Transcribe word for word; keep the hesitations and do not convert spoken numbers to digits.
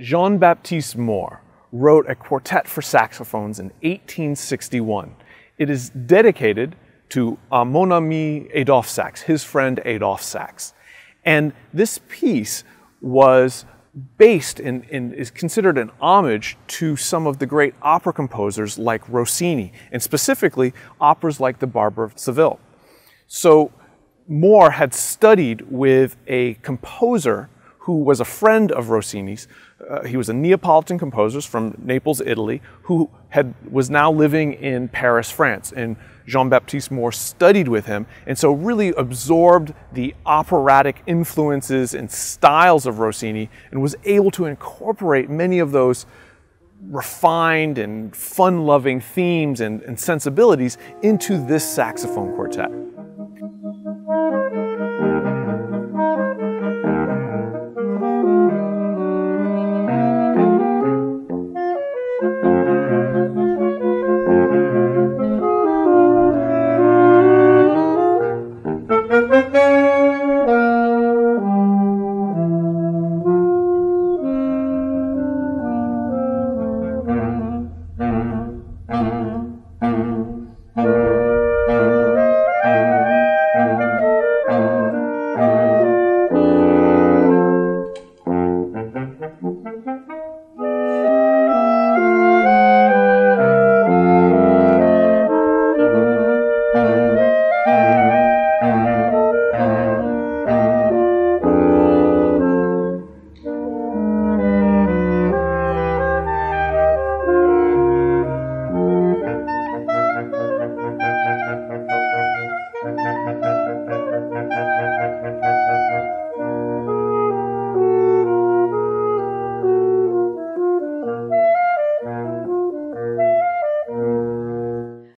Jean-Baptiste Mohr wrote a quartet for saxophones in eighteen sixty-one. It is dedicated to uh, mon ami Adolphe Sax, his friend Adolphe Sax. And this piece was based in, in, is considered an homage to some of the great opera composers like Rossini, and specifically operas like The Barber of Seville. So Mohr had studied with a composer who was a friend of Rossini's. Uh, he was a Neapolitan composer from Naples, Italy, who had, was now living in Paris, France. And Jean-Baptiste Mohr studied with him, and so really absorbed the operatic influences and styles of Rossini, and was able to incorporate many of those refined and fun-loving themes and, and sensibilities into this saxophone quartet.